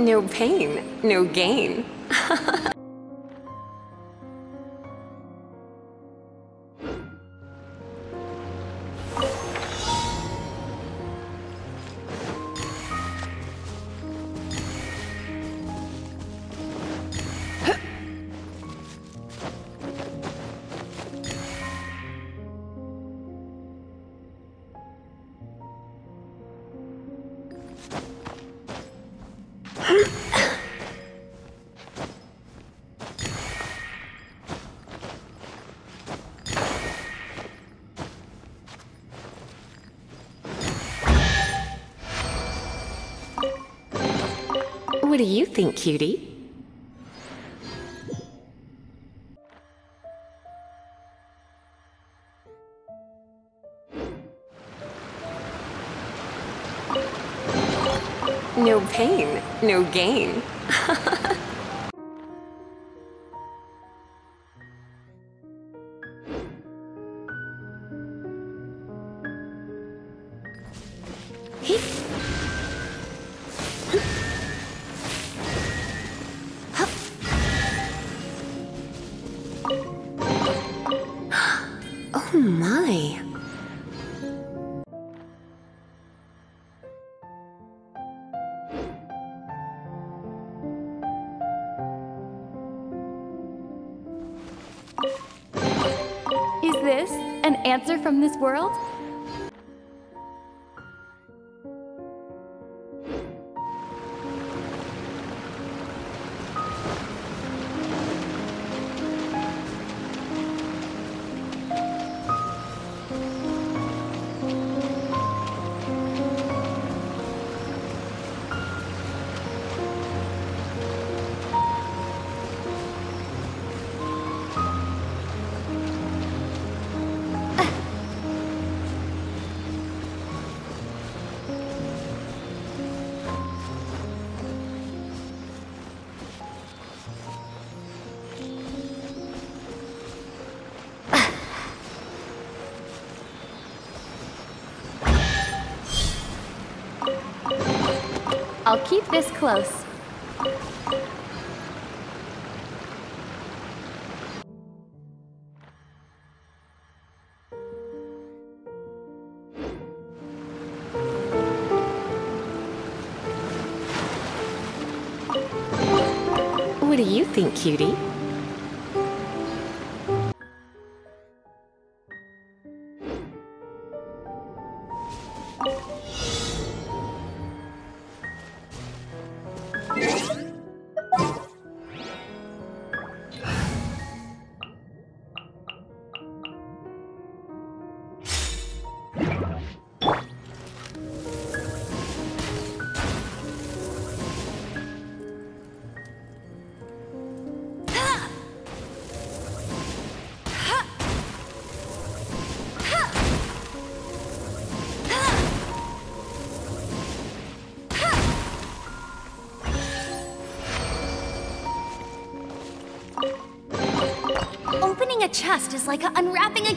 No pain, no gain. What do you think, cutie? No pain, no gain. Oh my! Is this an answer from this world? I'll keep this close. What do you think, cutie? Opening a chest is like unwrapping a...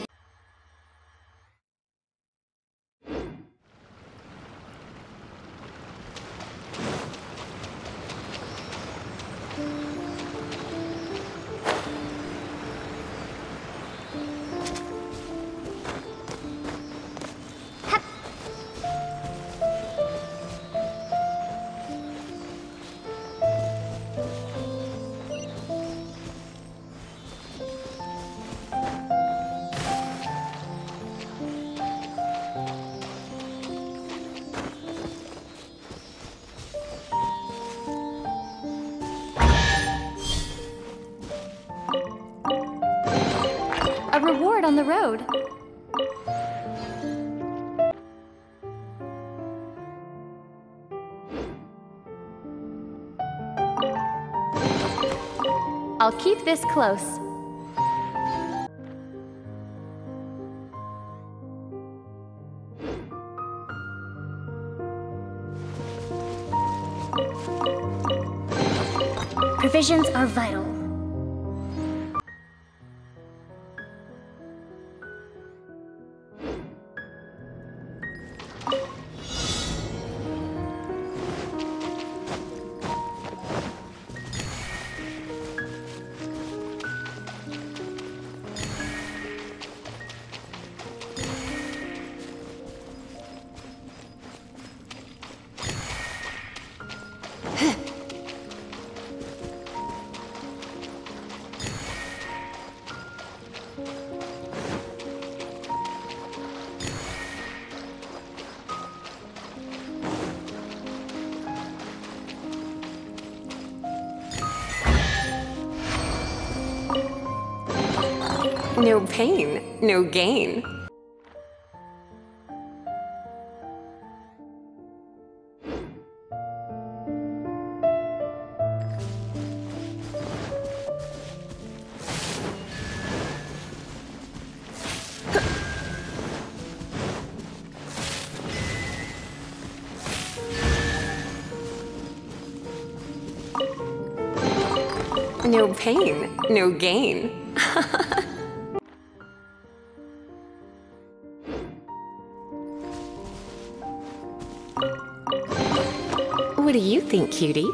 A reward on the road. I'll keep this close. Provisions are vital. No pain, no gain. No pain, no gain. What do you think, cutie?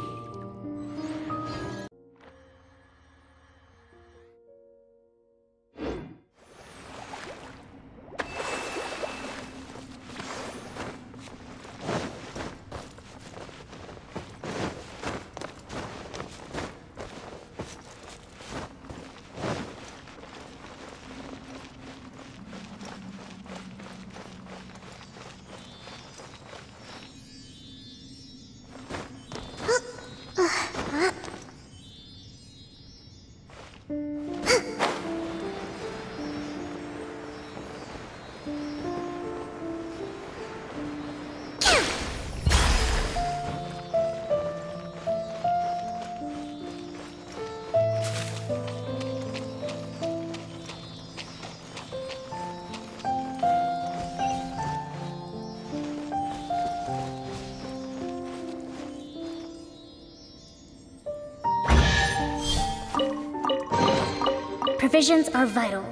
Provisions are vital.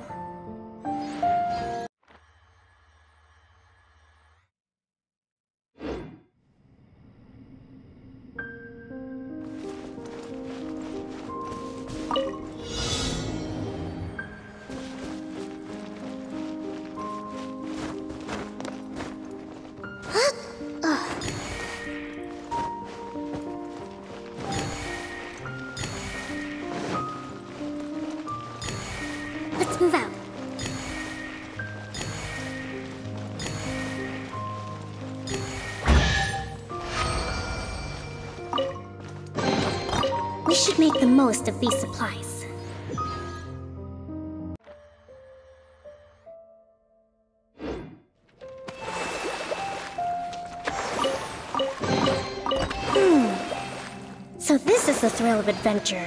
Move out. We should make the most of these supplies. So this is the thrill of adventure.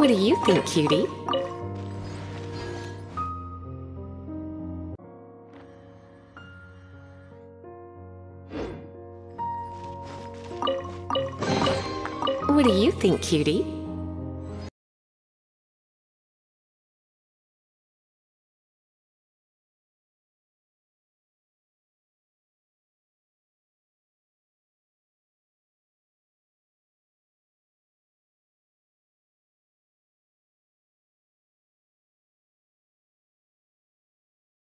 What do you think, cutie? What do you think, cutie?